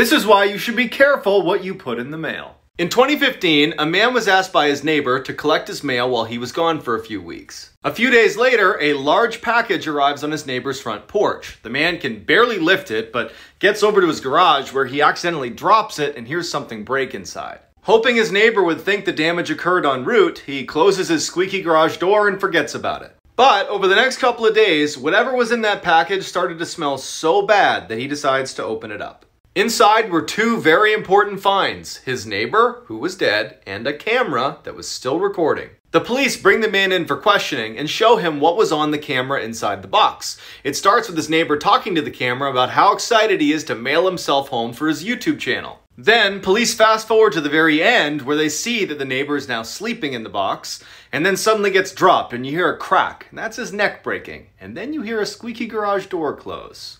This is why you should be careful what you put in the mail. In 2015, a man was asked by his neighbor to collect his mail while he was gone for a few weeks. A few days later, a large package arrives on his neighbor's front porch. The man can barely lift it, but gets over to his garage where he accidentally drops it and hears something break inside. Hoping his neighbor would think the damage occurred en route, he closes his squeaky garage door and forgets about it. But over the next couple of days, whatever was in that package started to smell so bad that he decides to open it up. Inside were two very important finds, his neighbor, who was dead, and a camera that was still recording. The police bring the man in for questioning and show him what was on the camera inside the box. It starts with his neighbor talking to the camera about how excited he is to mail himself home for his YouTube channel. Then, police fast forward to the very end where they see that the neighbor is now sleeping in the box, and then suddenly gets dropped and you hear a crack, and that's his neck breaking, and then you hear a squeaky garage door close.